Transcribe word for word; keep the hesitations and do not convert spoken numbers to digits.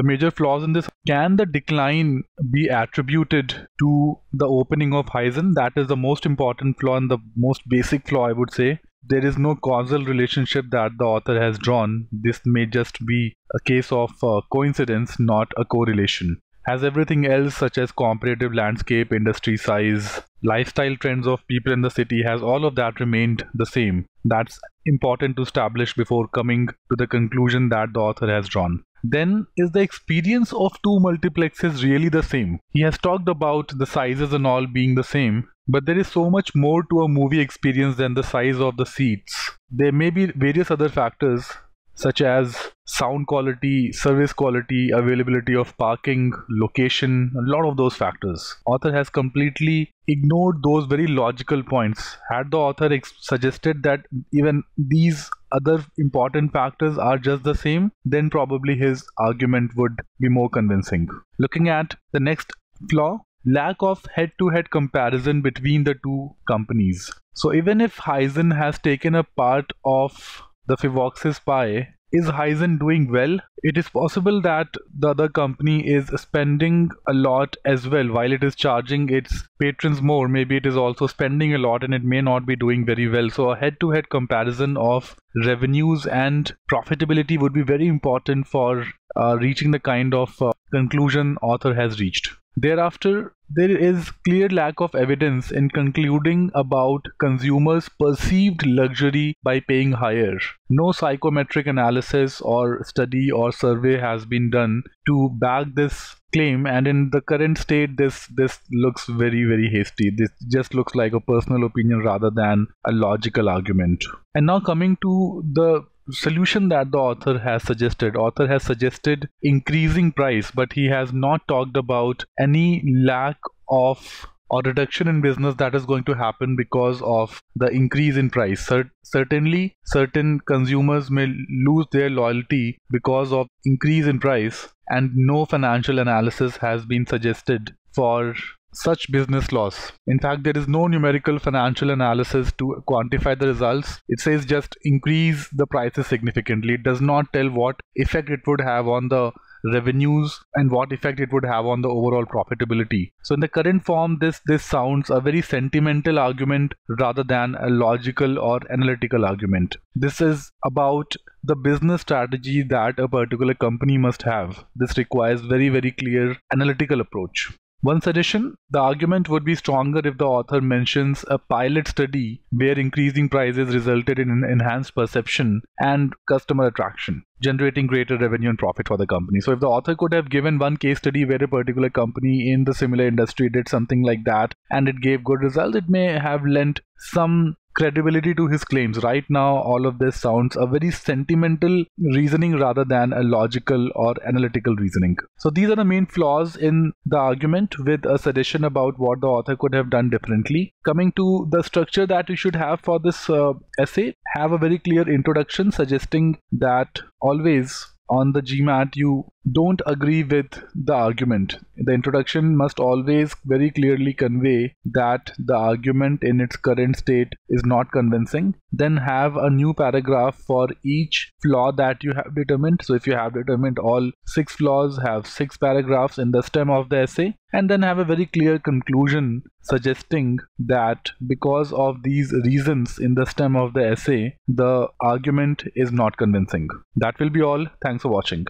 the major flaws in this. Can the decline be attributed to the opening of Hizen? That is the most important flaw and the most basic flaw, I would say. There is no causal relationship that the author has drawn. This may just be a case of uh, coincidence, not a correlation. As everything else, such as comparative landscape, industry size, lifestyle trends of people in the city, has all of that remained the same? That's important to establish before coming to the conclusion that the author has drawn. Then, is the experience of two multiplexes really the same? He has talked about the sizes and all being the same, but there is so much more to a movie experience than the size of the seats. There may be various other factors, such as sound quality, service quality, availability of parking, location, a lot of those factors. Author has completely ignored those very logical points. Had the author ex- suggested that even these other important factors are just the same, then probably his argument would be more convincing. Looking at the next flaw, lack of head-to-head comparison between the two companies. So even if Hizen has taken a part of the Fivox's pie, is Hizen doing well? It is possible that the other company is spending a lot as well. While it is charging its patrons more, maybe it is also spending a lot and it may not be doing very well. So a head-to-head comparison of revenues and profitability would be very important for uh, reaching the kind of uh, conclusion author has reached. Thereafter, there is clear lack of evidence in concluding about consumers' perceived luxury by paying higher. No psychometric analysis or study or survey has been done to back this claim, and in the current state, this this looks very, very hasty. This just looks like a personal opinion rather than a logical argument. And now coming to the solution that the author has suggested. Author has suggested increasing price, but he has not talked about any lack of or reduction in business that is going to happen because of the increase in price. Cert- certainly, certain consumers may lose their loyalty because of increase in price, and no financial analysis has been suggested for such business loss. In fact, there is no numerical financial analysis to quantify the results. It says just increase the prices significantly. It does not tell what effect it would have on the revenues and what effect it would have on the overall profitability. So in the current form, this this sounds a very sentimental argument rather than a logical or analytical argument. This is about the business strategy that a particular company must have. This requires very, very clear analytical approach. One suggestion, the argument would be stronger if the author mentions a pilot study where increasing prices resulted in enhanced perception and customer attraction, generating greater revenue and profit for the company. So if the author could have given one case study where a particular company in the similar industry did something like that and it gave good results, it may have lent some credibility to his claims. Right now, all of this sounds a very sentimental reasoning rather than a logical or analytical reasoning. So these are the main flaws in the argument, with a suggestion about what the author could have done differently. Coming to the structure that you should have for this uh, essay, have a very clear introduction suggesting that always on the G MAT you don't agree with the argument. The introduction must always very clearly convey that the argument in its current state is not convincing. Then have a new paragraph for each flaw that you have determined. So if you have determined all six flaws, have six paragraphs in the stem of the essay, and then have a very clear conclusion suggesting that because of these reasons in the stem of the essay, the argument is not convincing. That will be all. Thanks for watching.